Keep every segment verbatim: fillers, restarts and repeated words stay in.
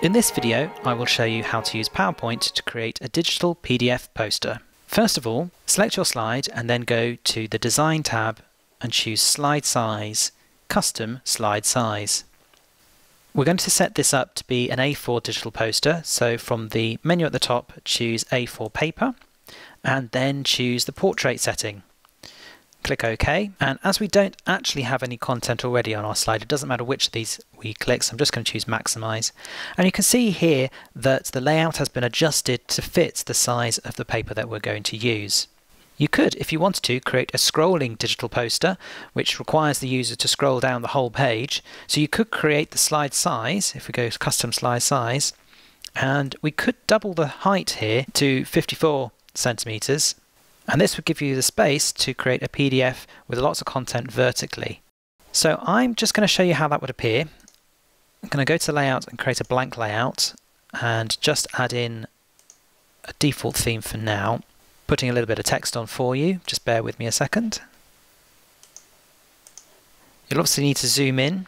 In this video, I will show you how to use PowerPoint to create a digital P D F poster. First of all, select your slide and then go to the Design tab and choose Slide Size, Custom Slide Size. We're going to set this up to be an A four digital poster, so from the menu at the top, choose A four paper and then choose the portrait setting. Click OK, and as we don't actually have any content already on our slide, it doesn't matter which of these we click, so I'm just going to choose Maximize. And you can see here that the layout has been adjusted to fit the size of the paper that we're going to use. You could, if you wanted to, create a scrolling digital poster, which requires the user to scroll down the whole page. So you could create the slide size, if we go to Custom Slide Size, and we could double the height here to fifty-four centimeters. And this would give you the space to create a P D F with lots of content vertically. So I'm just going to show you how that would appear. I'm going to go to Layout and create a blank layout and just add in a default theme for now, putting a little bit of text on for you. Just bear with me a second. You'll obviously need to zoom in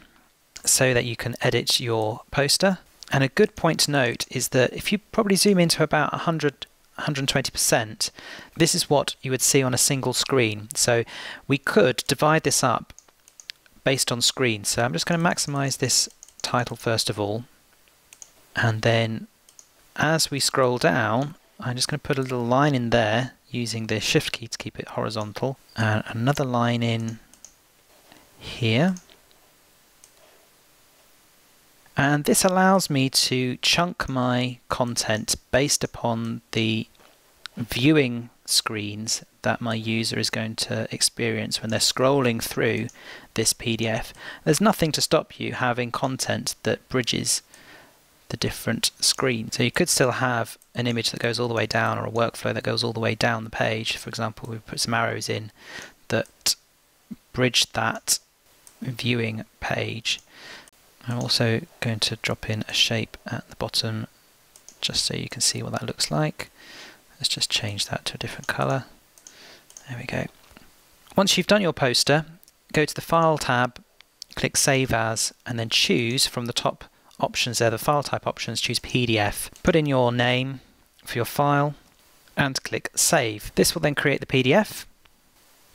so that you can edit your poster. And a good point to note is that if you probably zoom into about one hundred, one hundred twenty percent, this is what you would see on a single screen. So we could divide this up based on screen. So I'm just going to maximize this title first of all, and then as we scroll down, I'm just going to put a little line in there using the shift key to keep it horizontal, and another line in here. And this allows me to chunk my content based upon the viewing screens that my user is going to experience when they're scrolling through this P D F. There's nothing to stop you having content that bridges the different screens. So you could still have an image that goes all the way down, or a workflow that goes all the way down the page. For example, we've put some arrows in that bridge that viewing page. I'm also going to drop in a shape at the bottom just so you can see what that looks like. Let's just change that to a different colour. There we go. Once you've done your poster, go to the File tab, click Save As, and then choose from the top options there, the file type options, choose P D F. Put in your name for your file and click Save. This will then create the P D F.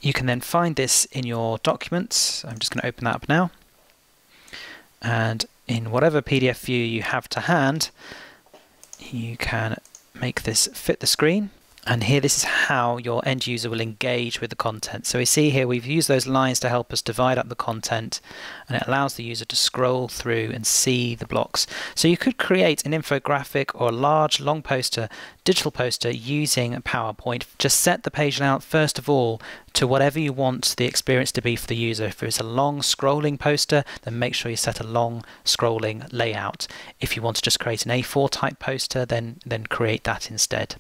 You can then find this in your documents. I'm just going to open that up now. And in whatever P D F view you have to hand, you can make this fit the screen. And here, this is how your end user will engage with the content. So we see here we've used those lines to help us divide up the content, and it allows the user to scroll through and see the blocks. So you could create an infographic or a large long poster, digital poster, using PowerPoint. Just set the page layout first of all to whatever you want the experience to be for the user. If it's a long scrolling poster, then make sure you set a long scrolling layout. If you want to just create an A four type poster, then, then create that instead.